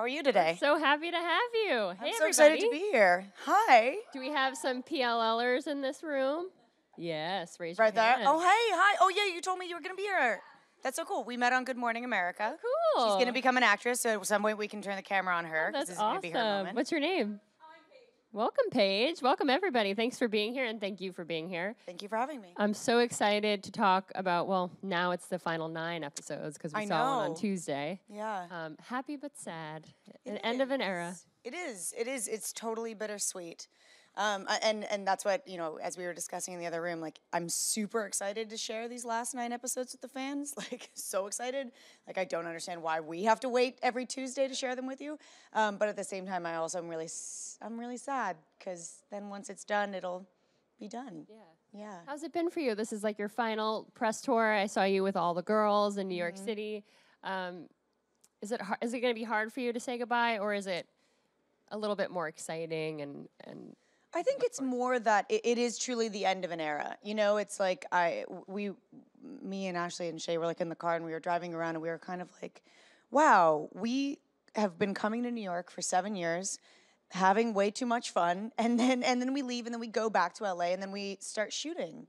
How are you today? I'm so happy to have you. Hey, everybody. Excited to be here. Hi. Do we have some PLLers in this room? Yes, raise your hand. Right there. Oh, hey, hi. Oh, yeah, you told me you were going to be here. That's so cool. We met on Good Morning America. Cool. She's going to become an actress, so at some point we can turn the camera on her. Oh, that's awesome. This is going to be her moment. What's your name? Welcome, Paige. Welcome, everybody. Thanks for being here, and thank you for being here. Thank you for having me. I'm so excited to talk about, well, now it's the final 9 episodes because we saw one on Tuesday. Yeah. Happy but sad. An end of an era. It is. It is. It's totally bittersweet. And that's what, you know, as we were discussing in the other room, like, I'm super excited to share these last 9 episodes with the fans. Like, so excited. Like, I don't understand why we have to wait every Tuesday to share them with you. But at the same time, I also am really sad because then once it's done, it'll be done. Yeah. Yeah. How's it been for you? This is like your final press tour. I saw you with all the girls in New York City. Is it going to be hard for you to say goodbye, or is it a little bit more exciting and I think it's more that it is truly the end of an era. You know, it's like me and Ashley and Shay were like in the car and we were driving around and we were kind of like, wow, we have been coming to New York for 7 years, having way too much fun, and then we leave and then we go back to LA and then we start shooting.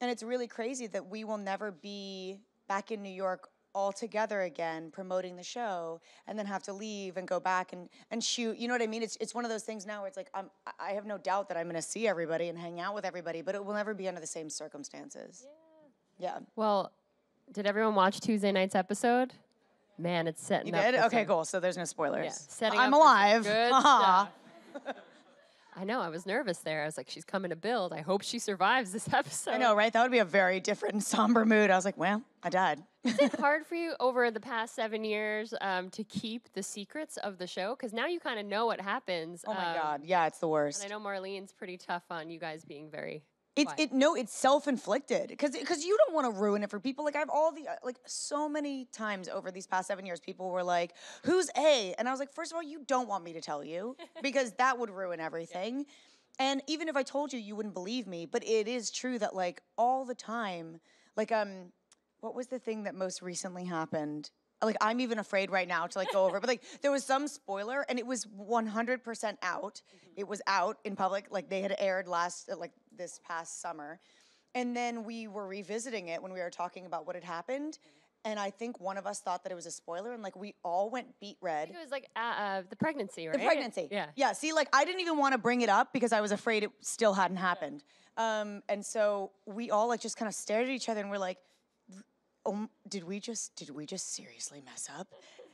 And it's really crazy that we will never be back in New York all together again, promoting the show, and then have to leave and go back and shoot. You know what I mean? It's one of those things now where it's like, I have no doubt that I'm gonna see everybody and hang out with everybody, but it will never be under the same circumstances. Yeah. Well, did everyone watch Tuesday night's episode? Man, it's setting up. You did? Okay, cool. So there's no spoilers. Yeah. I'm alive. Good stuff. I know, I was nervous there. I was like, she's coming to build. I hope she survives this episode. I know, right? That would be a very different and somber mood. I was like, well, I died. Is it hard for you over the past 7 years to keep the secrets of the show? Because now you kind of know what happens. Oh, my God. Yeah, it's the worst. And I know Marlene's pretty tough on you guys being very... No, it's self-inflicted because you don't want to ruin it for people. Like, I have all the, like, so many times over these past 7 years, people were like, who's A? And I was like, first of all, you don't want me to tell you because that would ruin everything. Yeah. And even if I told you, you wouldn't believe me. But it is true that, like, all the time, like, what was the thing that most recently happened? Like, I'm even afraid right now to, like, go over it. But, like, there was some spoiler, and it was 100% out. It was out in public. Like, they had aired this past summer. And then we were revisiting it when we were talking about what had happened. And I think one of us thought that it was a spoiler, and, like, we all went beet red. I think it was, like, the pregnancy, right? The pregnancy. Yeah. Yeah, see, like, I didn't even want to bring it up because I was afraid it still hadn't happened. And so we all, like, just kind of stared at each other, and we're like, oh, did we just seriously mess up?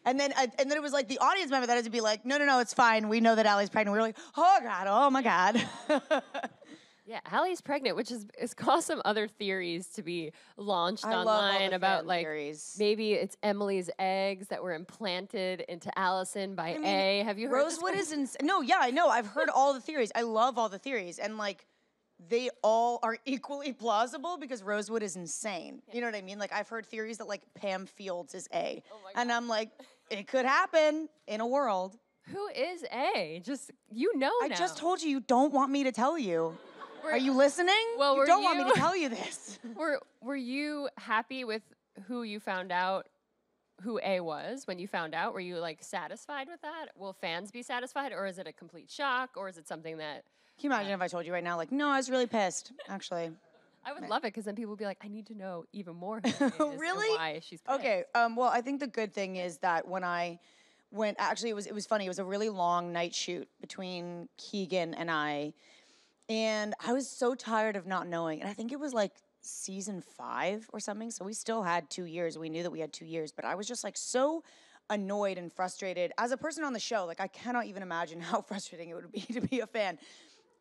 And then it was like the audience member that had to be like, no, it's fine. We know that Allie's pregnant. We were like, oh God, oh my God. Yeah, Allie's pregnant, which has caused some other theories to be launched online about, like, theories. Maybe it's Emily's eggs that were implanted into Allison by A. Have you heard? Rosewood is insane. No, yeah, I know. I've heard all the theories. I love all the theories, and, like, they all are equally plausible because Rosewood is insane. Yeah. You know what I mean? Like, I've heard theories that, like, Pam Fields is A. Oh my God. And I'm like, it could happen in a world. Who is A? Just, you know now. I just told you don't want me to tell you. Are you listening? Well, you don't want me to tell you this. Were you happy with who you found out? Who A was when you found out? Were you, like, satisfied with that? Will fans be satisfied, or is it a complete shock, or is it something that... Can you imagine if I told you right now, like, no, I was really pissed, actually. I would love it, because then people would be like, I need to know even more who it is. Really? And why she's pissed. Okay, well, I think the good thing is that when I went... Actually, it was funny. It was a really long night shoot between Keegan and I, and I was so tired of not knowing, and I think it was, like, season 5 or something, so we still had 2 years. We knew that we had 2 years, but I was just, like, so annoyed and frustrated. As a person on the show, like, I cannot even imagine how frustrating it would be to be a fan.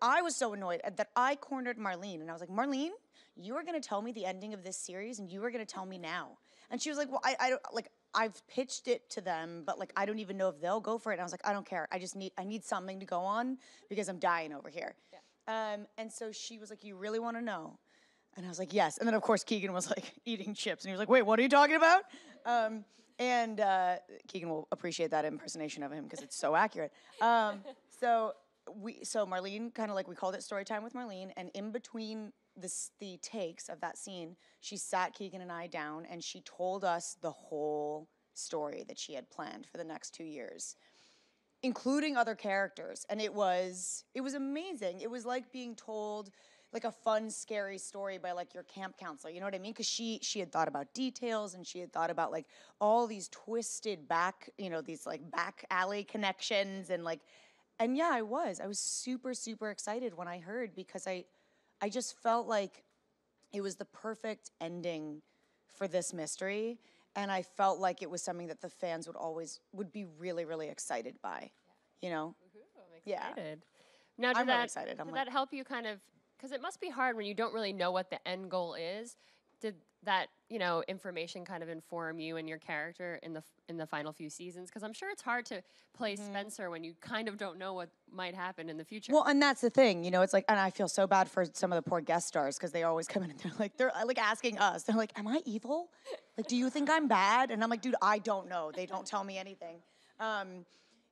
I was so annoyed that I cornered Marlene, and I was like, Marlene, you are going to tell me the ending of this series, and you are going to tell me now. And she was like, well, I don't, like, I've pitched it to them, but, like, I don't even know if they'll go for it. And I was like, I don't care. I need something to go on because I'm dying over here. Yeah. And so she was like, you really want to know? And I was like, yes. And then, of course, Keegan was, like, eating chips. And he was like, wait, what are you talking about? Keegan will appreciate that impersonation of him because it's so accurate. So Marlene kind of, like, we called it story time with Marlene. And in between the takes of that scene, she sat Keegan and I down, and she told us the whole story that she had planned for the next 2 years. including other characters, and it was amazing. It was like being told like a fun, scary story by like your camp counselor, you know what I mean? Because she had thought about details, and she had thought about like all these twisted back, you know, these like back alley connections, and like, and yeah, I was super, super excited when I heard, because I just felt like it was the perfect ending for this mystery. And I felt like it was something that the fans would be really, really excited by, you know? Woohoo, I'm excited. Yeah. Now, did that help you kind of, because it must be hard when you don't really know what the end goal is. Did that, you know, information kind of inform you and your character in the final few seasons? Because I'm sure it's hard to play Spencer when you kind of don't know what might happen in the future. Well, and that's the thing, you know, it's like, and I feel so bad for some of the poor guest stars, because they always come in and they're like asking us, they're like, am I evil? Like, do you think I'm bad? And I'm like, dude, I don't know. They don't tell me anything.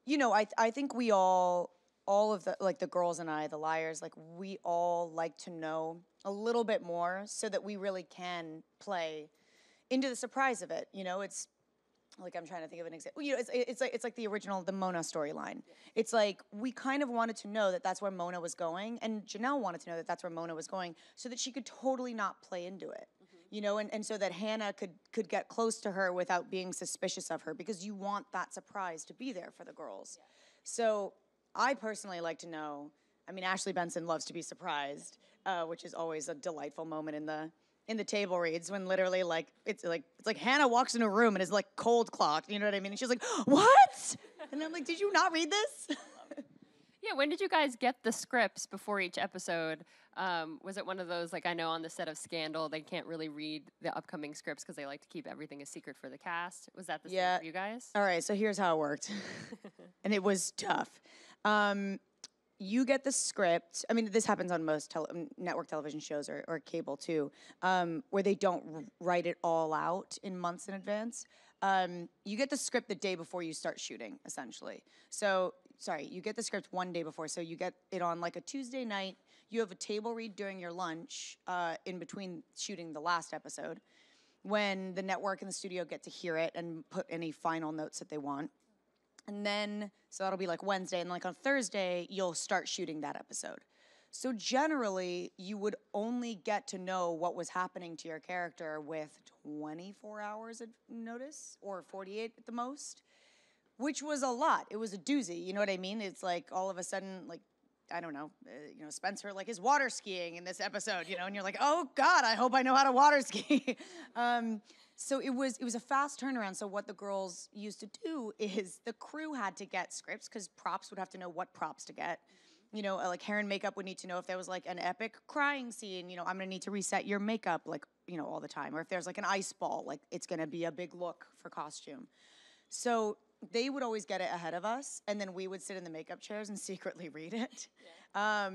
You know, I think we all of the, like the girls and I, the liars, like we all like to know a little bit more so that we really can play into the surprise of it. You know, it's like, I'm trying to think of an example. You know, it's like the original, the Mona storyline. Yeah. It's like, we kind of wanted to know that that's where Mona was going, and Janelle wanted to know that that's where Mona was going, so that she could totally not play into it. You know, and so that Hannah could get close to her without being suspicious of her, because you want that surprise to be there for the girls. Yeah. So I personally like to know, I mean, Ashley Benson loves to be surprised, which is always a delightful moment in the table reads, when literally like, it's like Hannah walks into a room and is like cold clocked, you know what I mean? And she's like, what? And I'm like, did you not read this? Yeah, when did you guys get the scripts before each episode? Was it one of those, like, I know on the set of Scandal, they can't really read the upcoming scripts because they like to keep everything a secret for the cast. Was that the same for you guys? All right, so here's how it worked. And it was tough. You get the script. I mean, this happens on most network television shows or cable too, where they don't write it all out in months in advance. You get the script the day before you start shooting, essentially. So, sorry, you get the script one day before. So you get it on like a Tuesday night. You have a table read during your lunch in between shooting the last episode, when the network and the studio get to hear it and put any final notes that they want. And then, so that'll be like Wednesday, and like on Thursday, you'll start shooting that episode. So generally, you would only get to know what was happening to your character with 24 hours of notice, or 48 at the most, which was a lot. It was a doozy, you know what I mean? It's like all of a sudden, like, I don't know, you know, Spencer like is water skiing in this episode, you know, and you're like, oh God, I hope I know how to water ski. So it was a fast turnaround. So what the girls used to do is the crew had to get scripts, because props would have to know what props to get. You know, like hair and makeup would need to know if there was like an epic crying scene, you know, I'm gonna need to reset your makeup, like, you know, all the time. Or if there's like an ice ball, like it's gonna be a big look for costume. So they would always get it ahead of us, and then we would sit in the makeup chairs and secretly read it. Yeah.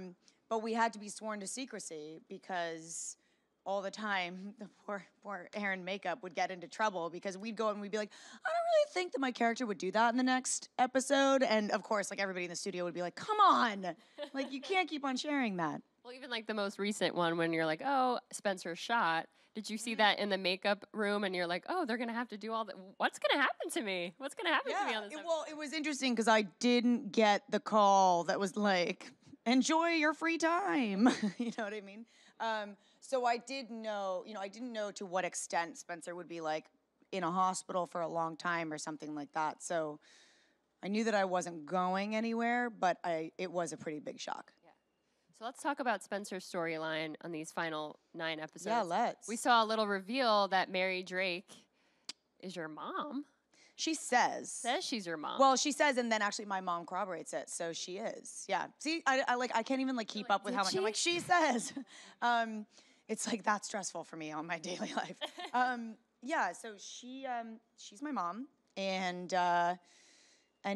But we had to be sworn to secrecy, because all the time the poor hair and makeup would get into trouble, because we'd go and we'd be like, I don't really think that my character would do that in the next episode. And of course, like everybody in the studio would be like, come on, like you can't keep on sharing that. Well, even like the most recent one, when you're like, oh, Spencer shot. Did you see that in the makeup room? And you're like, oh, they're going to have to do all that. What's going to happen to me? What's going to happen to me on this episode? Well, it was interesting, because I didn't get the call that was like, enjoy your free time. You know what I mean? So I did know, you know, I didn't know to what extent Spencer would be like in a hospital for a long time or something like that. So I knew that I wasn't going anywhere, but it was a pretty big shock. So let's talk about Spencer's storyline on these final 9 episodes. Yeah, let's. We saw a little reveal that Mary Drake is your mom. She says. Says she's your mom. Well, she says, and then actually my mom corroborates it, so she is. Yeah. See, I can't even like keep up with how much. I'm like, she says. It's like that's stressful for me on my daily life. Yeah. So she's my mom, and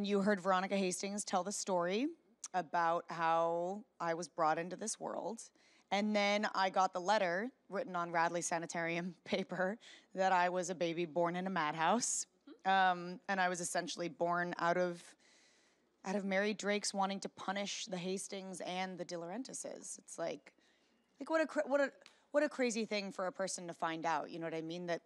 you heard Veronica Hastings tell the story about how I was brought into this world. And then I got the letter written on Radley Sanitarium paper that I was a baby born in a madhouse. And I was essentially born out of Mary Drake's wanting to punish the Hastings and the DiLaurentises. It's like what a crazy thing for a person to find out, you know what I mean? That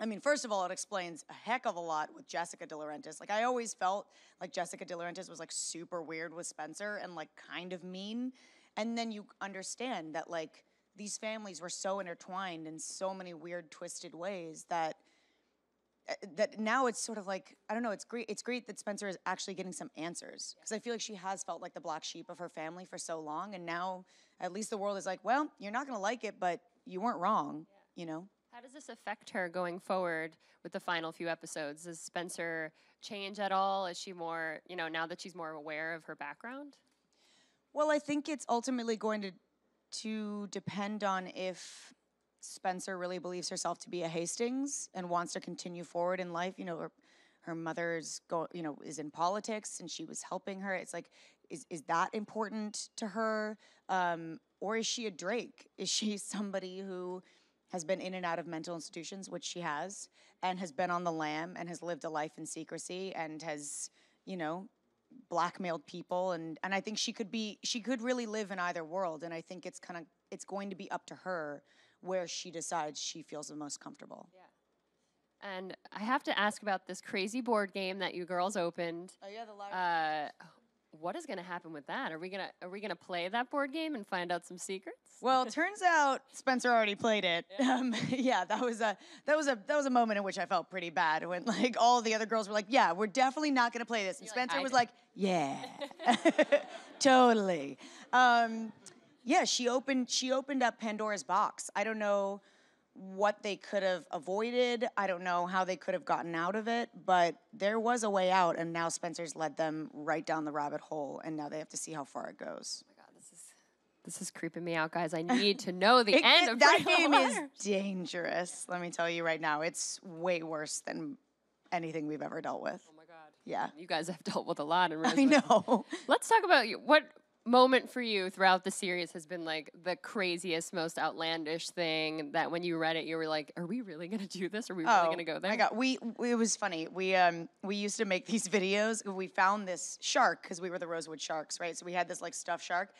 I mean, first of all, it explains a heck of a lot with Jessica DiLaurentis. Like, I always felt like Jessica DiLaurentis was, like, super weird with Spencer and, like, kind of mean. And then you understand that, like, these families were so intertwined in so many weird, twisted ways that now it's sort of like, I don't know, it's great that Spencer is actually getting some answers. Because I feel like she has felt like the black sheep of her family for so long. And now at least the world is like, well, you're not going to like it, but you weren't wrong, you know? How does this affect her going forward with the final few episodes? Does Spencer change at all? Is she more, you know, now that she's more aware of her background? Well, I think it's ultimately going to depend on if Spencer really believes herself to be a Hastings and wants to continue forward in life. You know, her mother's is in politics and she was helping her. It's like, is that important to her? Or is she a Drake? Is she somebody who has been in and out of mental institutions, which she has, and has been on the lam and has lived a life in secrecy and has, you know, blackmailed people? And I think she could really live in either world. And I think it's going to be up to her where she decides she feels the most comfortable. Yeah. And I have to ask about this crazy board game that you girls opened. Oh yeah, the library. What is going to happen with that? Are we gonna play that board game and find out some secrets? Well, it turns out Spencer already played it. Yeah. That was a moment in which I felt pretty bad when, like, all the other girls were like, "Yeah, we're definitely not going to play this," and Spencer was like, "Yeah, totally." Yeah, she opened up Pandora's box. I don't know what they could have avoided. I don't know how they could have gotten out of it, but there was a way out, and now Spencer's led them right down the rabbit hole, and now they have to see how far it goes. Oh my God, this is creeping me out, guys. I need to know the end of Pretty Little Liars. That game is dangerous, let me tell you right now. It's way worse than anything we've ever dealt with. Oh my God. Yeah. You guys have dealt with a lot in real life. I know. Let's talk about what moment for you throughout the series has been, like, the craziest, most outlandish thing that when you read it you were like, are we really gonna do this? Are we really gonna go there? My God, it was funny. We used to make these videos. We found this shark because we were the Rosewood Sharks, right? So we had this, like, stuffed shark,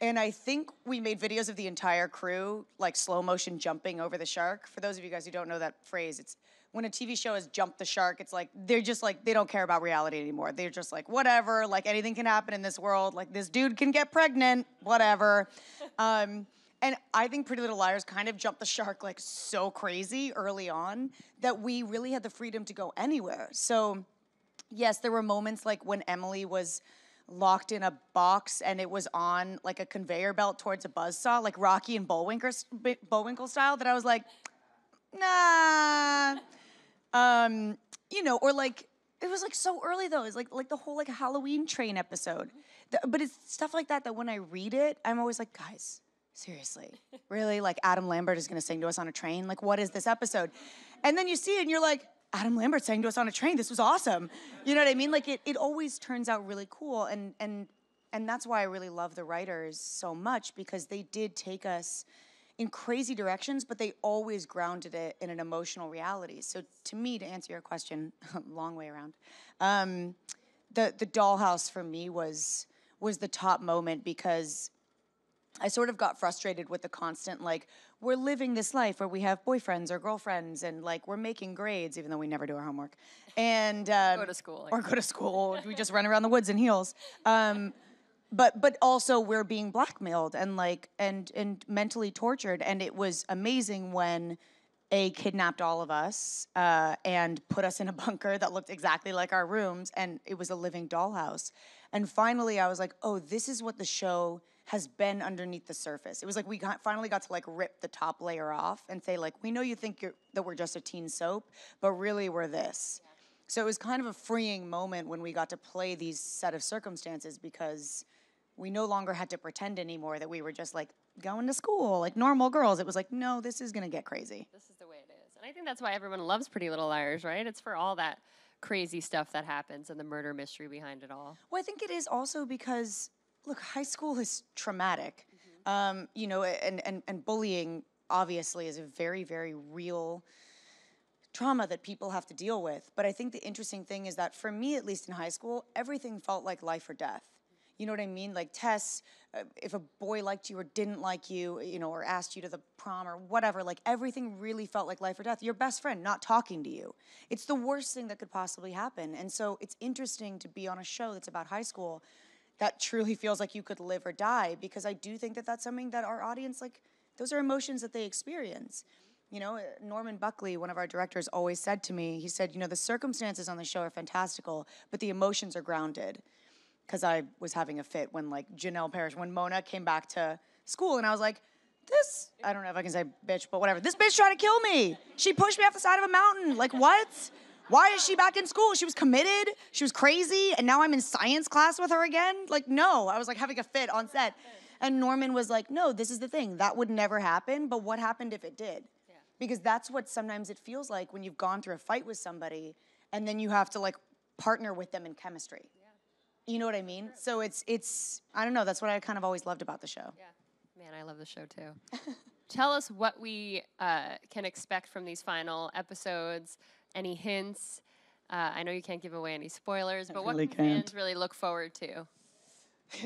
and I think we made videos of the entire crew, like, slow motion jumping over the shark. For those of you guys who don't know that phrase, it's when a TV show has jumped the shark, it's like, they're just like, they don't care about reality anymore. They're just like, whatever, like, anything can happen in this world. Like, this dude can get pregnant, whatever. And I think Pretty Little Liars kind of jumped the shark, like, so crazy early on that we really had the freedom to go anywhere. So yes, there were moments like when Emily was locked in a box and it was on, like, a conveyor belt towards a buzzsaw, like Rocky and Bullwinkle style, that I was like, nah. You know, or, like, it was, like, so early though. It's like the whole, like, Halloween train episode. But it's stuff like that that when I read it, I'm always like, guys, seriously, really? Like, Adam Lambert is gonna sing to us on a train? Like, what is this episode? And then you see it and you're like, Adam Lambert sang to us on a train. This was awesome. You know what I mean? Like, it always turns out really cool, and that's why I really love the writers so much, because they did take us in crazy directions, but they always grounded it in an emotional reality. So to me, to answer your question, long way around, the dollhouse for me was the top moment, because I sort of got frustrated with the constant, like, we're living this life where we have boyfriends or girlfriends and, like, we're making grades, even though we never do our homework. And go to school. Or go to school. We just run around the woods in heels. But also we're being blackmailed and, like, and mentally tortured. And it was amazing when A kidnapped all of us and put us in a bunker that looked exactly like our rooms, and it was a living dollhouse. And finally I was like, oh, this is what the show has been underneath the surface. It was like we finally got to, like, rip the top layer off and say, like, we know you think that we're just a teen soap, but really we're this. Yeah. So it was kind of a freeing moment when we got to play these set of circumstances, because we no longer had to pretend anymore that we were just, like, going to school like normal girls. It was like, no, this is gonna get crazy. This is the way it is. And I think that's why everyone loves Pretty Little Liars, right? It's for all that crazy stuff that happens and the murder mystery behind it all. Well, I think it is also because, look, high school is traumatic. Mm-hmm. You know, and bullying obviously is a very, very real trauma that people have to deal with. But I think the interesting thing is that for me, at least in high school, everything felt like life or death. You know what I mean? Like tests, if a boy liked you or didn't like you, you know, or asked you to the prom or whatever, like everything really felt like life or death. Your best friend not talking to you. It's the worst thing that could possibly happen. And so it's interesting to be on a show that's about high school that truly feels like you could live or die, because I do think that that's something that our audience, like, those are emotions that they experience. You know, Norman Buckley, one of our directors, always said to me, he said, you know, the circumstances on the show are fantastical, but the emotions are grounded. Because I was having a fit when, like, Janelle Parish, when Mona came back to school, and I was like, this, I don't know if I can say bitch, but whatever, this bitch tried to kill me. She pushed me off the side of a mountain. Like, what? Why is she back in school? She was committed, she was crazy, and now I'm in science class with her again? Like, no, I was like having a fit on set. And Norman was like, no, this is the thing, that would never happen, but what happened if it did? Yeah. Because that's what sometimes it feels like when you've gone through a fight with somebody, and then you have to, like, partner with them in chemistry. You know what I mean? So it's I don't know, that's what I kind of always loved about the show. Yeah. Man, I love the show too. Tell us what we can expect from these final episodes. Any hints? I know you can't give away any spoilers, but what can fans really look forward to?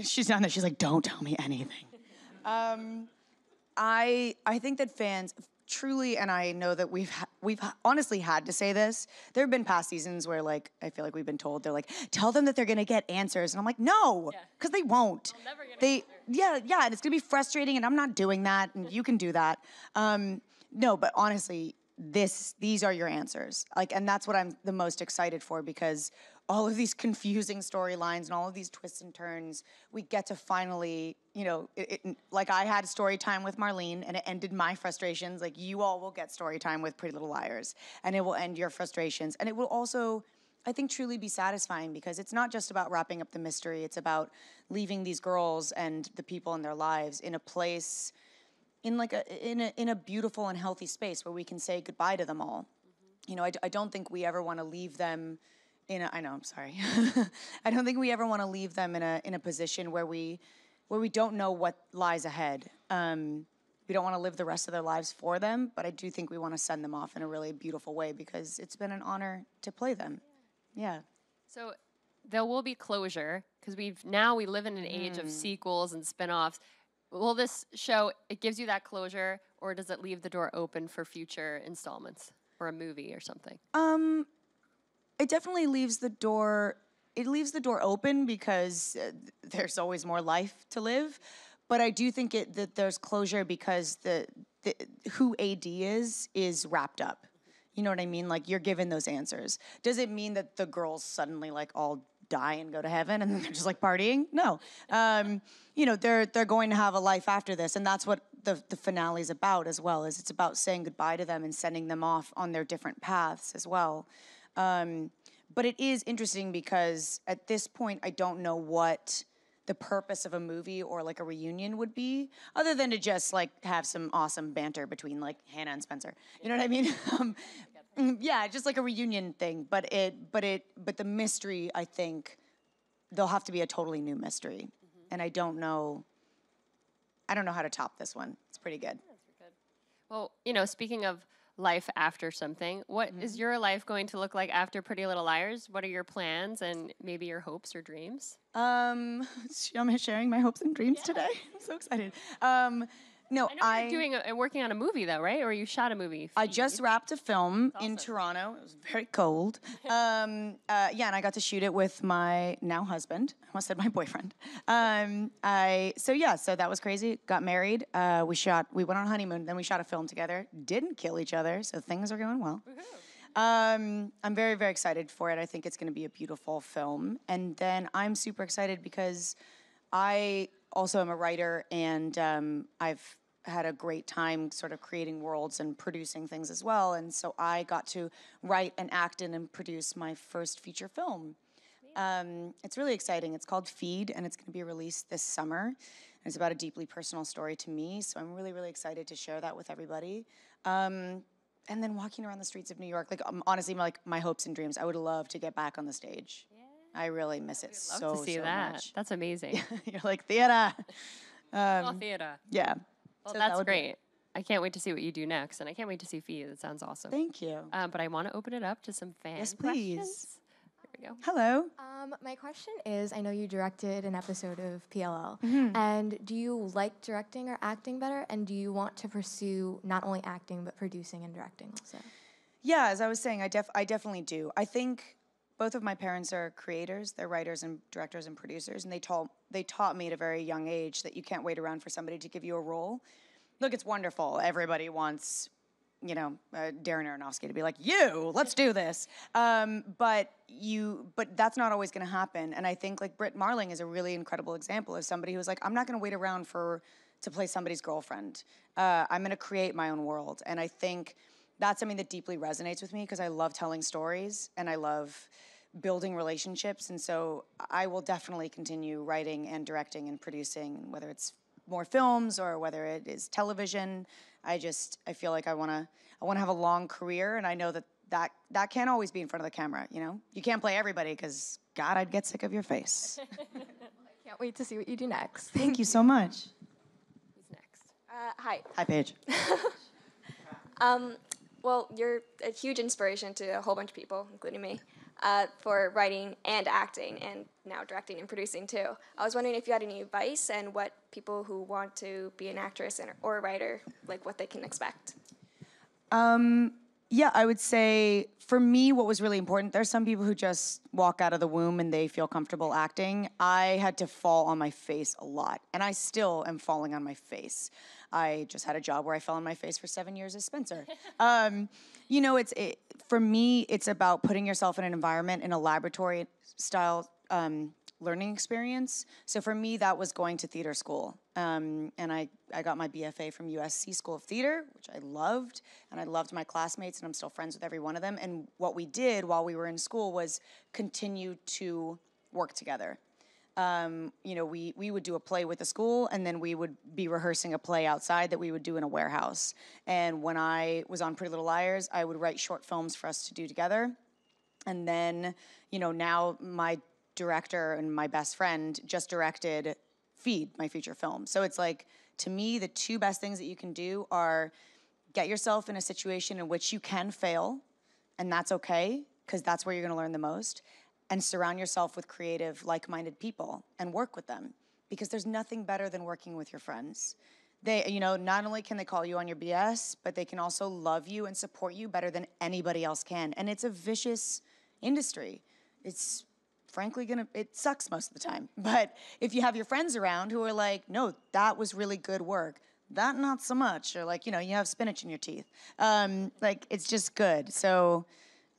She's down there, she's like, don't tell me anything. I think that fans truly, and I know that we've honestly had to say this. There have been past seasons where, like, I feel like we've been told, they're like, tell them that they're gonna get answers, and I'm like, no, because they won't. They'll never get answers. Yeah, and it's gonna be frustrating, and I'm not doing that, and you can do that. No, but honestly, these are your answers, like, and that's what I'm the most excited for, because all of these confusing storylines and all of these twists and turns, we get to finally, you know, like I had story time with Marlene and it ended my frustrations. Like, you all will get story time with Pretty Little Liars and it will end your frustrations. And it will also, I think, truly be satisfying, because it's not just about wrapping up the mystery. It's about leaving these girls and the people in their lives in a place, in like in a beautiful and healthy space where we can say goodbye to them all. Mm-hmm. You know, I don't think we ever want to leave them. I know, I'm sorry. I don't think we ever want to leave them in a position where we don't know what lies ahead. We don't want to live the rest of their lives for them, but I do think we want to send them off in a really beautiful way, because it's been an honor to play them. Yeah. So there will be closure, because we live in an age of sequels and spinoffs. Will this show, it gives you that closure, or does it leave the door open for future installments or a movie or something? It definitely leaves the door. It leaves the door open, because there's always more life to live. But I do think that there's closure, because the who AD is wrapped up. You know what I mean? Like, you're given those answers. Does it mean that the girls suddenly, like, all die and go to heaven and they're just like partying? No. You know, they're going to have a life after this, and that's what the finale is about as well. Is it's about saying goodbye to them and sending them off on their different paths as well. But it is interesting, because at this point, I don't know what the purpose of a movie or like a reunion would be, other than to just like have some awesome banter between like Hannah and Spencer. You know what I mean? Yeah, just like a reunion thing. But the mystery, I think, there'll have to be a totally new mystery, and I don't know how to top this one. It's pretty good. Yeah, that's good. Well, you know, speaking of life after something, what is your life going to look like after Pretty Little Liars? What are your plans and maybe your hopes or dreams? I'm sharing my hopes and dreams today. I'm so excited. No, I know you're working on a movie though, right? Or you shot a movie. Feed. I just wrapped a film in Toronto. It was very cold. Yeah, and I got to shoot it with my now husband. I almost said my boyfriend. So that was crazy. Got married. We went on a honeymoon. Then we shot a film together. Didn't kill each other, so things are going well. I'm very, very excited for it. I think it's going to be a beautiful film. And then I'm super excited because I also am a writer, and I've had a great time sort of creating worlds and producing things as well. And so I got to write and act in and produce my first feature film. Yeah. It's really exciting. It's called Feed, and it's going to be released this summer. And it's about a deeply personal story to me, so I'm really, really excited to share that with everybody. And then walking around the streets of New York, like honestly, like my hopes and dreams. I would love to get back on the stage. Yeah. I really miss it so much. That's amazing. You're like, theater. Oh, theater. Yeah. Well, so that's great. I can't wait to see what you do next, and I can't wait to see Feed. That sounds awesome. Thank you. But I want to open it up to some fan questions. Yes, please. ago. Hello. My question is, I know you directed an episode of PLL, and do you like directing or acting better, and do you want to pursue not only acting, but producing and directing also? Yeah, as I was saying, I definitely do. I think both of my parents are creators. They're writers and directors and producers, and they taught me at a very young age that you can't wait around for somebody to give you a role. Look, it's wonderful. Everybody wants, you know, Darren Aronofsky to be like, you, let's do this. But that's not always gonna happen. And I think like Britt Marling is a really incredible example of somebody who's like, I'm not gonna wait around to play somebody's girlfriend. I'm gonna create my own world. And I think that's something that deeply resonates with me because I love telling stories and I love building relationships. And so I will definitely continue writing and directing and producing, whether it's more films or whether it is television. I feel like I wanna have a long career, and I know that can't always be in front of the camera, you know? You can't play everybody, because God, I'd get sick of your face. Well, I can't wait to see what you do next. Thank you so much. Who's next? Hi. Hi, Paige. Well, you're a huge inspiration to a whole bunch of people, including me, for writing and acting, and now directing and producing too. I was wondering if you had any advice and what people who want to be an actress or a writer, like what they can expect. Yeah, I would say for me, what was really important, there's some people who just walk out of the womb and they feel comfortable acting. I had to fall on my face a lot, and I still am falling on my face. I just had a job where I fell on my face for 7 years as Spencer. You know, for me, it's about putting yourself in an environment, in a laboratory-style learning experience. So for me, that was going to theater school. And I got my BFA from USC School of Theater, which I loved. And I loved my classmates, and I'm still friends with every one of them. And what we did while we were in school was continue to work together. You know, we would do a play with the school, and then we would be rehearsing a play outside that we would do in a warehouse. And when I was on Pretty Little Liars, I would write short films for us to do together. And then, you know, now my director and my best friend just directed Feed, my feature film. So it's like, to me, the two best things that you can do are get yourself in a situation in which you can fail, and that's okay, because that's where you're gonna learn the most. And surround yourself with creative, like-minded people and work with them, because there's nothing better than working with your friends. They, you know, not only can they call you on your BS, but they can also love you and support you better than anybody else can. And it's a vicious industry. It's frankly it sucks most of the time. But if you have your friends around who are like, no, that was really good work, that not so much, or like, you know, you have spinach in your teeth. Like, it's just good. So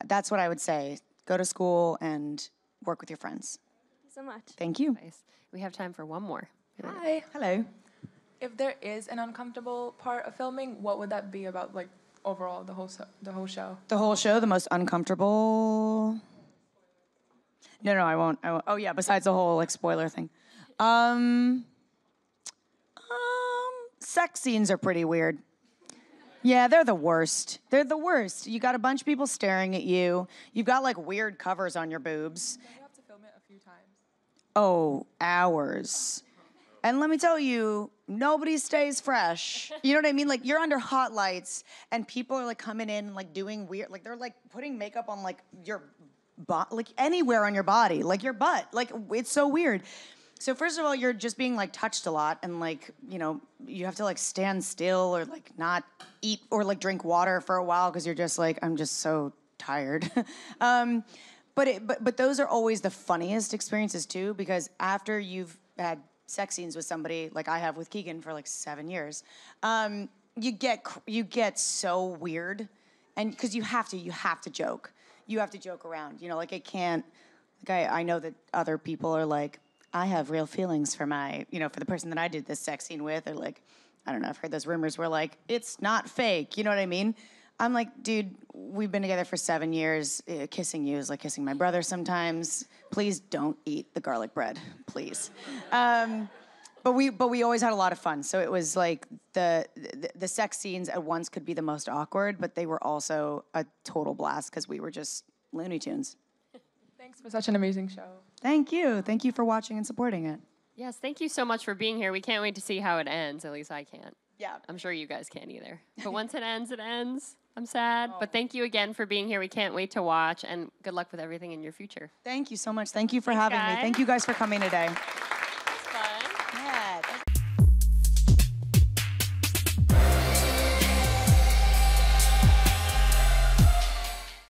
that's what I would say. Go to school and work with your friends. Thank you so much. Thank you. Nice. We have time for one more. Hi. Hello. If there is an uncomfortable part of filming, what would that be about, like, overall, the whole show? The whole show, the most uncomfortable? No, I won't. Oh, yeah, besides the whole, like, spoiler thing. Sex scenes are pretty weird. Yeah, they're the worst. They're the worst. You got a bunch of people staring at you. You've got like weird covers on your boobs. Don't you have to film it a few times? Oh, hours. And let me tell you, nobody stays fresh. You know what I mean? Like, you're under hot lights and people are like coming in and like doing weird, like they're like putting makeup on like your butt, like anywhere on your body, like your butt. Like, it's so weird. So first of all, you're just being like touched a lot, and like, you know, you have to like stand still or like not eat or like drink water for a while because you're just like, I'm just so tired. But those are always the funniest experiences too, because after you've had sex scenes with somebody, like I have with Keegan for like 7 years, you get so weird, and because you have to joke. You have to joke around, you know, like it can't, like I know that other people are like, I have real feelings for my, you know, for the person that I did this sex scene with, or like, I don't know, I've heard those rumors where like, it's not fake, you know what I mean? I'm like, dude, we've been together for 7 years. Kissing you is like kissing my brother sometimes. Please don't eat the garlic bread, please. But we always had a lot of fun. So it was like the sex scenes at once could be the most awkward, but they were also a total blast because we were just Looney Tunes. Thanks for such an amazing show. Thank you. Thank you for watching and supporting it. Yes, thank you so much for being here. We can't wait to see how it ends. At least I can't. Yeah. I'm sure you guys can't either. But once it ends, it ends. I'm sad, but thank you again for being here. We can't wait to watch, and good luck with everything in your future. Thank you so much. Thank you for having me. Thank you guys for coming today.